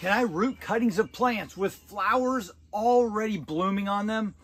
Can I root cuttings of plants with flowers already blooming on them?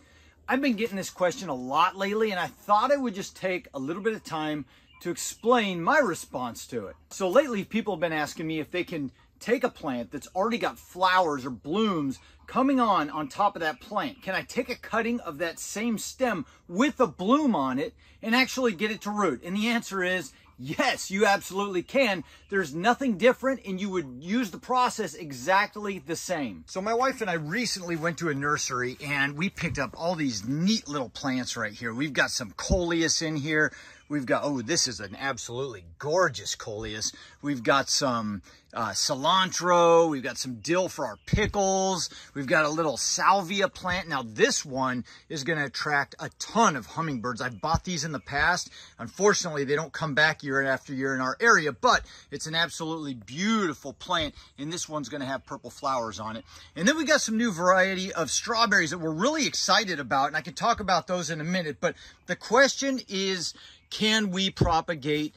I've been getting this question a lot lately, and I thought it would just take a little bit of time to explain my response to it. So lately, people have been asking me if they can take a plant that's already got flowers or blooms coming on top of that plant. Can I take a cutting of that same stem with a bloom on it and actually get it to root? And the answer is yes, you absolutely can. There's nothing different, and you would use the process exactly the same. So my wife and I recently went to a nursery, and we picked up all these neat little plants right here. We've got some coleus in here. We've got, oh, this is an absolutely gorgeous coleus. We've got some cilantro. We've got some dill for our pickles. We've got a little salvia plant. Now, this one is going to attract a ton of hummingbirds. I've bought these in the past. Unfortunately, they don't come back year after year in our area, but it's an absolutely beautiful plant, and this one's going to have purple flowers on it. And then we got some new variety of strawberries that we're really excited about, and I can talk about those in a minute. But the question is, can we propagate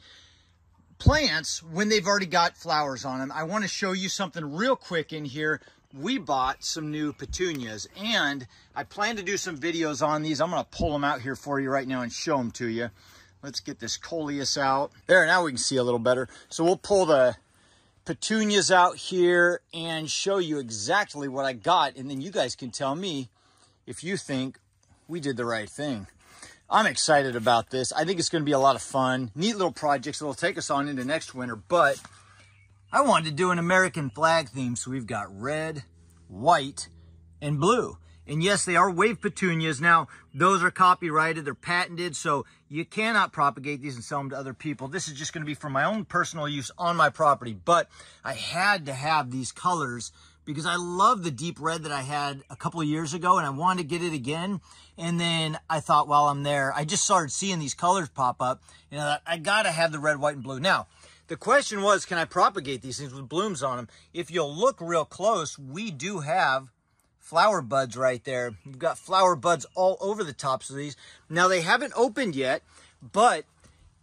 plants when they've already got flowers on them? I want to show you something real quick in here. We bought some new petunias, and I plan to do some videos on these. I'm going to pull them out here for you right now and show them to you. Let's get this coleus out. There, now we can see a little better. So we'll pull the petunias out here and show you exactly what I got, and then you guys can tell me if you think we did the right thing. I'm excited about this. I think it's going to be a lot of fun. Neat little projects that will take us on into next winter, but I wanted to do an American flag theme, so we've got red, white, and blue. And yes, they are wave petunias. Now, those are copyrighted. They're patented, so you cannot propagate these and sell them to other people. This is just going to be for my own personal use on my property, but I had to have these colors because I love the deep red that I had a couple of years ago, and I wanted to get it again. And then I thought, while I'm there, I just started seeing these colors pop up, and I thought, I got to have the red, white, and blue. Now, the question was, can I propagate these things with blooms on them? If you'll look real close, we do have flower buds right there. You've got flower buds all over the tops of these. Now, they haven't opened yet, but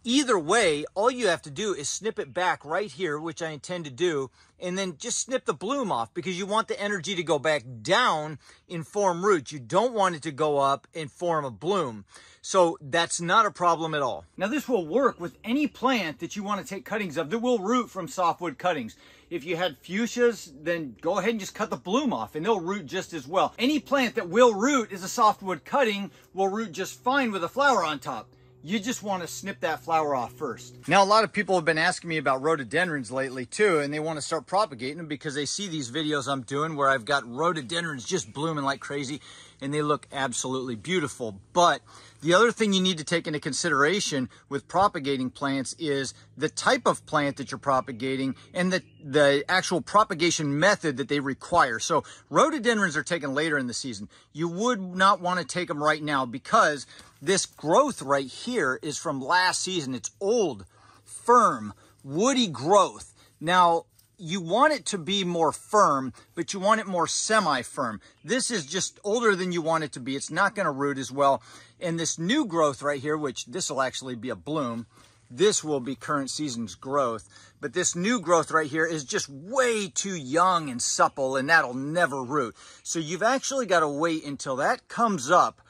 either way, all you have to do is snip it back right here, which I intend to do, and then just snip the bloom off because you want the energy to go back down and form roots. You don't want it to go up and form a bloom. So that's not a problem at all. Now, this will work with any plant that you want to take cuttings of that will root from softwood cuttings. If you had fuchsias, then go ahead and just cut the bloom off and they'll root just as well. Any plant that will root is a softwood cutting, will root just fine with a flower on top. You just want to snip that flower off first. Now, a lot of people have been asking me about rhododendrons lately too, and they want to start propagating them because they see these videos I'm doing where I've got rhododendrons just blooming like crazy, and they look absolutely beautiful. But the other thing you need to take into consideration with propagating plants is the type of plant that you're propagating and the actual propagation method that they require. So rhododendrons are taken later in the season. You would not want to take them right now because this growth right here is from last season. It's old, firm, woody growth. Now, you want it to be more firm, but you want it more semi-firm. This is just older than you want it to be. It's not going to root as well. And this new growth right here, which this will actually be a bloom, this will be current season's growth, but this new growth right here is just way too young and supple, and that'll never root. So you've actually got to wait until that comes up,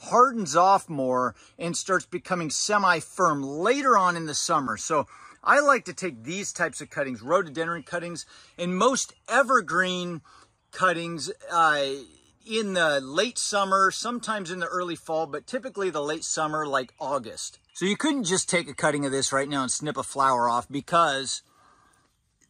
hardens off more, and starts becoming semi-firm later on in the summer. So I like to take these types of cuttings, rhododendron cuttings, and most evergreen cuttings in the late summer, sometimes in the early fall, but typically the late summer, like August. So you couldn't just take a cutting of this right now and snip a flower off because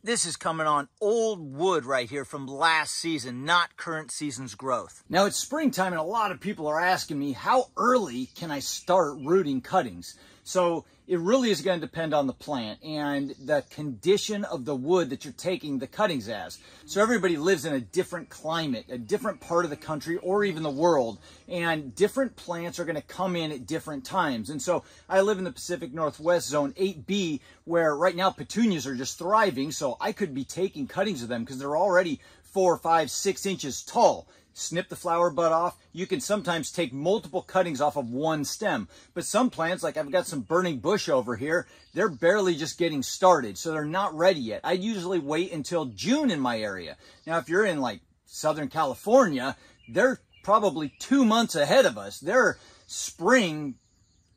this is coming on old wood right here from last season, not current season's growth. Now, it's springtime, and a lot of people are asking me, how early can I start rooting cuttings? So it really is going to depend on the plant and the condition of the wood that you're taking the cuttings as. So everybody lives in a different climate, a different part of the country, or even the world. And different plants are going to come in at different times. And so I live in the Pacific Northwest Zone 8B, where right now petunias are just thriving. So I could be taking cuttings of them because they're already 4, 5, 6 inches tall. snip the flower bud off. You can sometimes take multiple cuttings off of one stem. But some plants, like I've got some burning bush over here, they're barely just getting started, so they're not ready yet. I usually wait until June in my area. Now, if you're in like Southern California, they're probably 2 months ahead of us. Their spring,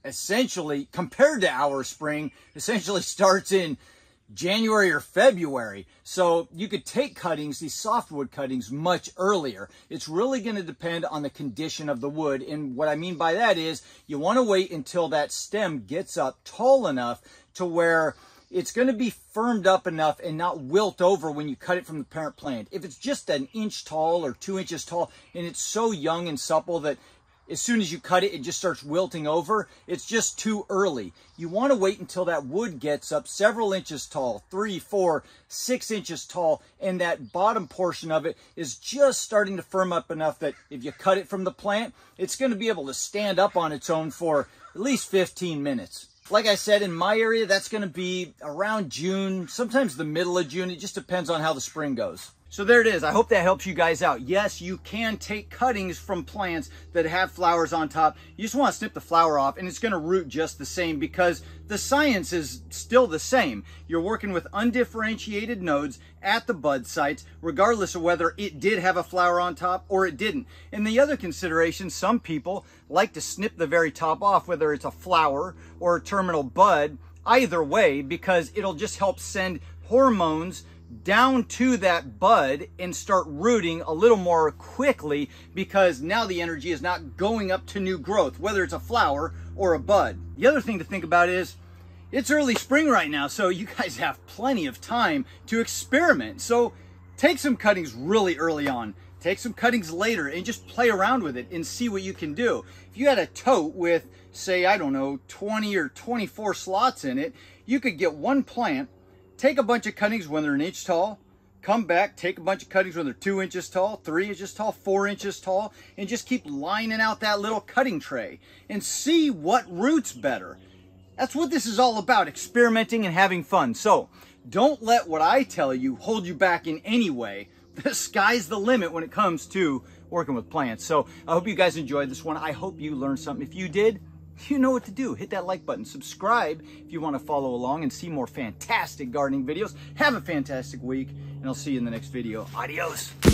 essentially, compared to our spring, essentially starts in January or February. So you could take cuttings, these softwood cuttings, much earlier. It's really going to depend on the condition of the wood. And what I mean by that is you want to wait until that stem gets up tall enough to where it's going to be firmed up enough and not wilt over when you cut it from the parent plant. If it's just an inch tall or 2 inches tall and it's so young and supple that as soon as you cut it, it just starts wilting over, it's just too early. You want to wait until that wood gets up several inches tall, 3, 4, 6 inches tall, and that bottom portion of it is just starting to firm up enough that if you cut it from the plant, it's going to be able to stand up on its own for at least 15 minutes. Like I said, in my area, that's going to be around June, sometimes the middle of June. It just depends on how the spring goes. So there it is. I hope that helps you guys out. Yes, you can take cuttings from plants that have flowers on top. You just want to snip the flower off and it's going to root just the same because the science is still the same. You're working with undifferentiated nodes at the bud sites, regardless of whether it did have a flower on top or it didn't. And the other consideration, some people like to snip the very top off, whether it's a flower or a terminal bud, either way, because it'll just help send hormones down to that bud and start rooting a little more quickly, because now the energy is not going up to new growth, whether it's a flower or a bud. The other thing to think about is it's early spring right now, so you guys have plenty of time to experiment. So take some cuttings really early on, take some cuttings later, and just play around with it and see what you can do. If you had a tote with, say, I don't know, 20 or 24 slots in it, you could get one plant, take a bunch of cuttings when they're 1 inch tall, come back, take a bunch of cuttings when they're 2 inches tall, 3 inches tall, 4 inches tall, and just keep lining out that little cutting tray and see what roots better. That's what this is all about, experimenting and having fun. So don't let what I tell you hold you back in any way. The sky's the limit when it comes to working with plants. So I hope you guys enjoyed this one. I hope you learned something. If you did, you know what to do. Hit that like button, subscribe if you want to follow along and see more fantastic gardening videos. Have a fantastic week, and I'll see you in the next video. Adios.